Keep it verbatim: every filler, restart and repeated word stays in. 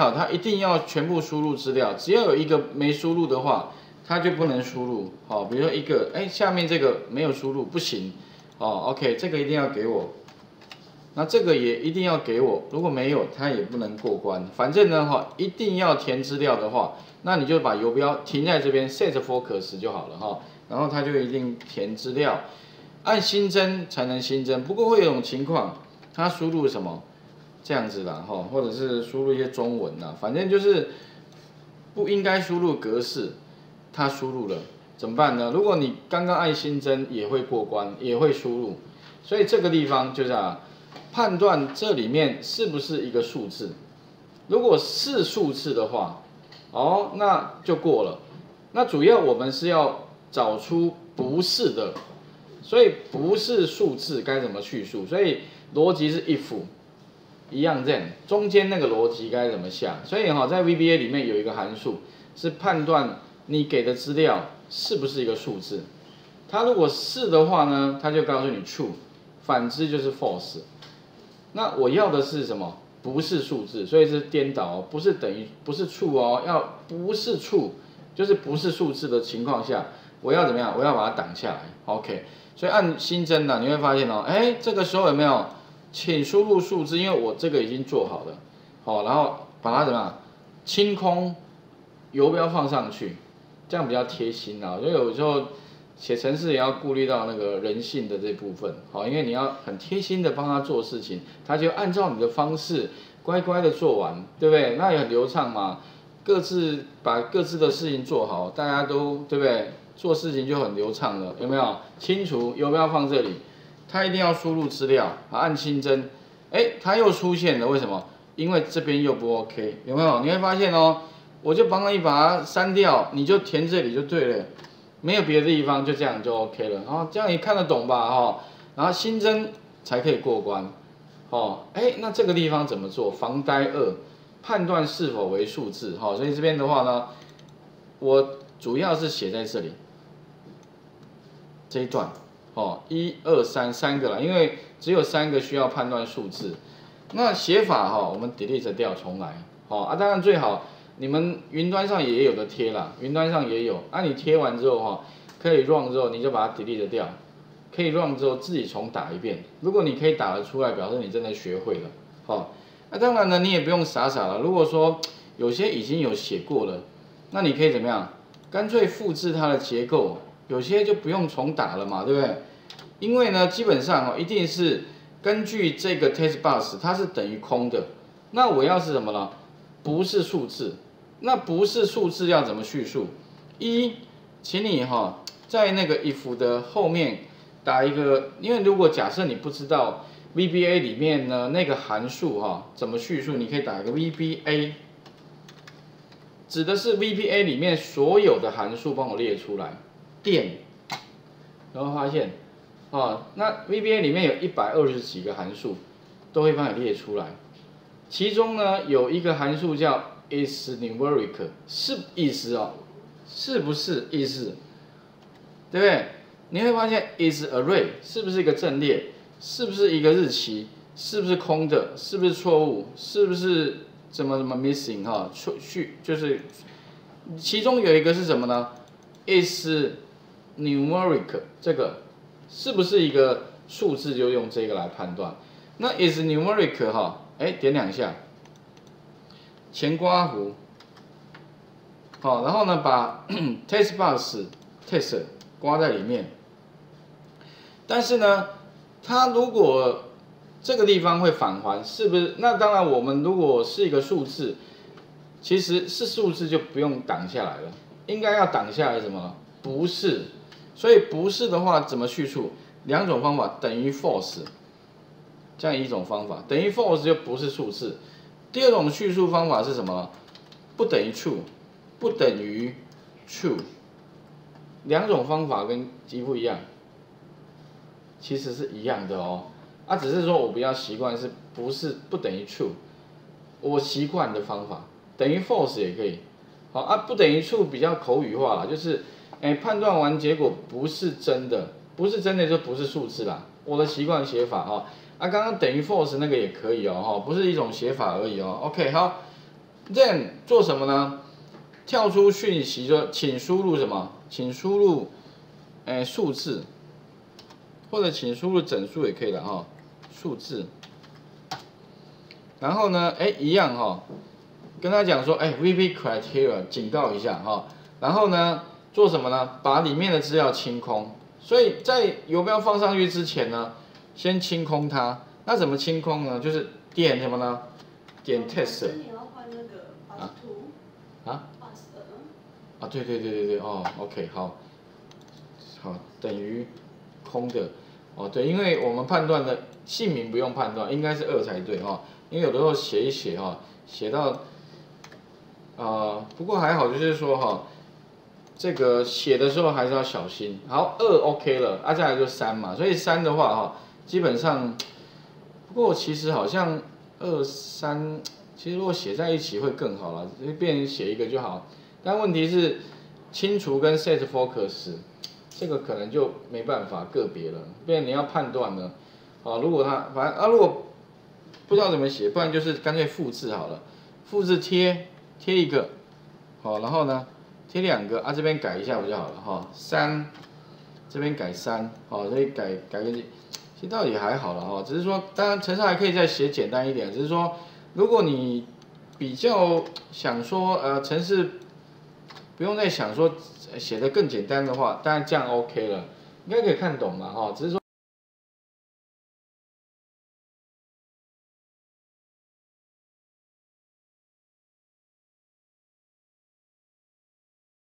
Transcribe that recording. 好，它一定要全部输入资料，只要有一个没输入的话，它就不能输入。好、哦，比如说一个，哎，下面这个没有输入不行。哦 ，OK， 这个一定要给我。 那这个也一定要给我，如果没有，它也不能过关。反正呢，哈，一定要填资料的话，那你就把游标停在这边 ，set focus 就好了哈。然后它就一定填资料，按新增才能新增。不过会有种情况，它输入什么这样子啦，哈，或者是输入一些中文啦，反正就是不应该输入格式，它输入了怎么办呢？如果你刚刚按新增也会过关，也会输入，所以这个地方就是啊。 判断这里面是不是一个数字，如果是数字的话，哦，那就过了。那主要我们是要找出不是的，所以不是数字该怎么叙述？所以逻辑是 if 一样这样，中间那个逻辑该怎么下？所以哈、哦，在 V B A 里面有一个函数是判断你给的资料是不是一个数字，它如果是的话呢，它就告诉你 true， 反之就是 false。 那我要的是什么？不是数字，所以是颠倒哦，不是等于不是true哦，要不是true，就是不是数字的情况下，我要怎么样？我要把它挡下来 ，OK。所以按新增呢，你会发现哦，哎，这个时候有没有，请输入数字，因为我这个已经做好了，好、哦，然后把它怎么样？清空，游标放上去，这样比较贴心啊。因为有时候写程式也要顾虑到那个人性的这部分，好，因为你要很贴心的帮他做事情，他就按照你的方式乖乖的做完，对不对？那也很流畅嘛，各自把各自的事情做好，大家都对不对？做事情就很流畅了，有没有？清除有没有放这里？他一定要输入资料，按新增，哎，他又出现了，为什么？因为这边又不 OK， 有没有？你会发现哦，我就帮你把它删掉，你就填这里就对了。 没有别的地方，就这样就 OK 了。然后这样也看得懂吧，哈。然后新增才可以过关，哦，哎，那这个地方怎么做？防呆二，判断是否为数字，哈。所以这边的话呢，我主要是写在这里这一段，哦，一二三三个啦，因为只有三个需要判断数字。那写法哈，我们 delete 掉重来，哦啊，当然最好。 你们云端上也有的贴啦，云端上也有。啊，你贴完之后哈，可以 run 之后你就把它 delete 掉，可以 run 之后自己重打一遍。如果你可以打得出来，表示你真的学会了。好，那当然呢，你也不用傻傻了。如果说有些已经有写过了，那你可以怎么样？干脆复制它的结构，有些就不用重打了嘛，对不对？因为呢，基本上哦，一定是根据这个 text box 它是等于空的。那我要是什么呢？不是数字。 那不是数字要怎么叙述？一，请你哈在那个 if 的后面打一个，因为如果假设你不知道 V B A 里面呢那个函数哈怎么叙述，你可以打一个 V B A， 指的是 V B A 里面所有的函数，帮我列出来。电，然后发现啊，那 V B A 里面有一百二十几个函数，都会帮你列出来。其中呢有一个函数叫 is numeric 是意思哦，是不是意思？对不对？你会发现 is array 是不是一个阵列？是不是一个日期？是不是空的？是不是错误？是不是怎么怎么 missing 哈、哦？错去就是其中有一个是什么呢 ？is numeric 这个是不是一个数字？就用这个来判断。那 is numeric 哈、哦，哎，点两下。 前刮弧，好，然后呢，把 text box text 刮在里面。但是呢，它如果这个地方会返还，是不是？那当然，我们如果是一个数字，其实是数字就不用挡下来了，应该要挡下来什么？不是。所以不是的话，怎么叙述？两种方法，等于 false， 这样一种方法，等于 false 就不是数字。 第二种叙述方法是什么？不等于 true， 不等于 true， 两种方法跟几乎一样，其实是一样的哦。啊，只是说我比较习惯是不是不等于 true， 我习惯的方法，等于 false 也可以。好啊，不等于 true 比较口语化啦，就是哎判断完结果不是真的，不是真的就不是数字啦。我的习惯写法哦。 啊，刚刚等于 false 那个也可以哦，哈，不是一种写法而已哦。OK， 好， len 做什么呢？跳出讯息说，请输入什么？请输入，哎、欸，数字，或者请输入整数也可以了哈、哦，数字。然后呢，哎、欸，一样哈、哦，跟他讲说，哎、欸、，V B A criteria 警告一下哈、哦。然后呢，做什么呢？把里面的资料清空。所以在游标放上去之前呢，先清空它。那怎么清空呢？就是点什么呢？点 test。啊啊啊！对对对对对哦 ，OK 好，好等于空的哦，对，因为我们判断的姓名不用判断，应该是二才对哈、哦，因为有的时候写一写哈、哦，写到啊、呃，不过还好就是说哈、哦，这个写的时候还是要小心。好，二 OK 了，啊，再来就三嘛，所以三的话哈、哦，基本上，不过其实好像二三。其实如果写在一起会更好了，就变成写一个就好。但问题是，清除跟 set focus 这个可能就没办法个别了，不然你要判断了。啊，如果它反正啊，如果不知道怎么写，不然就是干脆复制好了，复制贴贴一个，好，然后呢贴两个啊，这边改一下不就好了哈？三、哦、这边改三，好，所以改改个，其实倒也还好了哈、哦，只是说当然程式还可以再写简单一点，只是说。如果你比较想说，呃，程式不用再想说写得更简单的话，当然这样 OK 了，应该可以看懂了哈、哦，只是说。